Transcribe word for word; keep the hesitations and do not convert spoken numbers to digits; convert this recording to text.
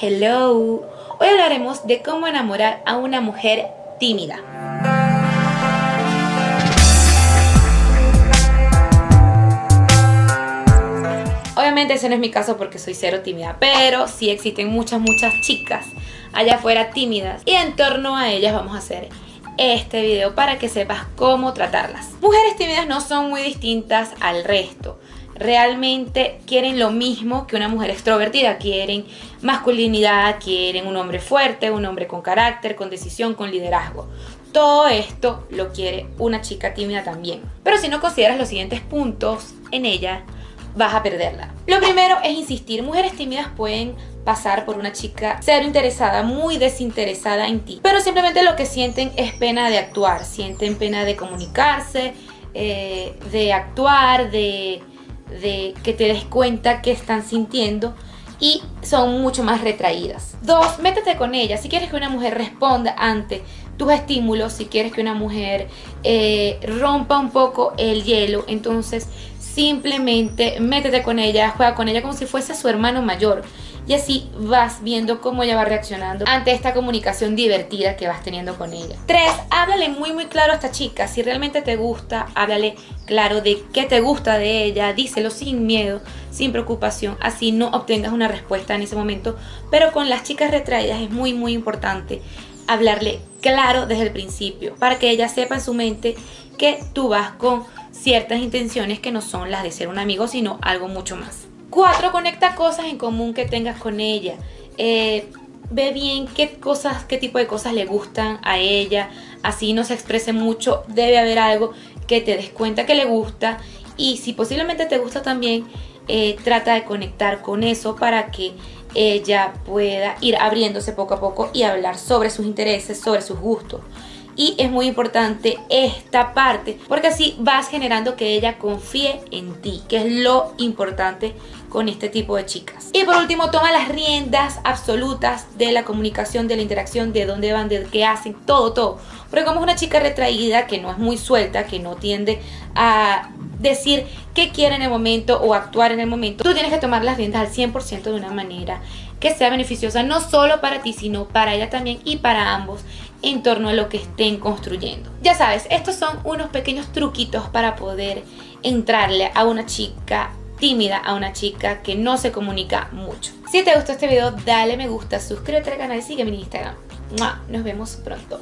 Hello, hoy hablaremos de cómo enamorar a una mujer tímida. Obviamente ese no es mi caso porque soy cero tímida, pero sí existen muchas, muchas chicas allá afuera tímidas y en torno a ellas vamos a hacer este video para que sepas cómo tratarlas. Mujeres tímidas no son muy distintas al resto. Realmente quieren lo mismo que una mujer extrovertida, quieren masculinidad, quieren un hombre fuerte, un hombre con carácter, con decisión, con liderazgo. Todo esto lo quiere una chica tímida también. Pero si no consideras los siguientes puntos en ella, vas a perderla. Lo primero es insistir. Mujeres tímidas pueden pasar por una chica cero interesada, muy desinteresada en ti, pero simplemente lo que sienten es pena de actuar, sienten pena de comunicarse, eh, de actuar, de... de que te des cuenta que están sintiendo y son mucho más retraídas. Dos, métete con ella. Si quieres que una mujer responda ante tus estímulos, si quieres que una mujer eh, rompa un poco el hielo, entonces simplemente métete con ella, juega con ella como si fuese su hermano mayor y así vas viendo cómo ella va reaccionando ante esta comunicación divertida que vas teniendo con ella. Tres, háblale muy muy claro a esta chica. Si realmente te gusta, háblale claro de qué te gusta de ella, díselo sin miedo, sin preocupación, así no obtengas una respuesta en ese momento, pero con las chicas retraídas es muy muy importante hablarle claro desde el principio para que ella sepa en su mente que tú vas con ciertas intenciones que no son las de ser un amigo, sino algo mucho más. Cuatro, conecta cosas en común que tengas con ella. Eh, ve bien qué cosas, qué tipo de cosas le gustan a ella. Así no se exprese mucho, debe haber algo que te des cuenta que le gusta. Y si posiblemente te gusta también, eh, trata de conectar con eso para que ella pueda ir abriéndose poco a poco y hablar sobre sus intereses, sobre sus gustos. Y es muy importante esta parte porque así vas generando que ella confíe en ti, que es lo importante con este tipo de chicas. Y por último, toma las riendas absolutas de la comunicación, de la interacción, de dónde van, de qué hacen, todo, todo. Porque como es una chica retraída, que no es muy suelta, que no tiende a decir qué quiere en el momento o actuar en el momento, tú tienes que tomar las riendas al cien por ciento de una manera que sea beneficiosa no solo para ti, sino para ella también y para ambos en torno a lo que estén construyendo. Ya sabes, estos son unos pequeños truquitos para poder entrarle a una chica tímida, a una chica que no se comunica mucho. Si te gustó este video, dale me gusta, suscríbete al canal y sígueme en Instagram. ¡Mua! Nos vemos pronto.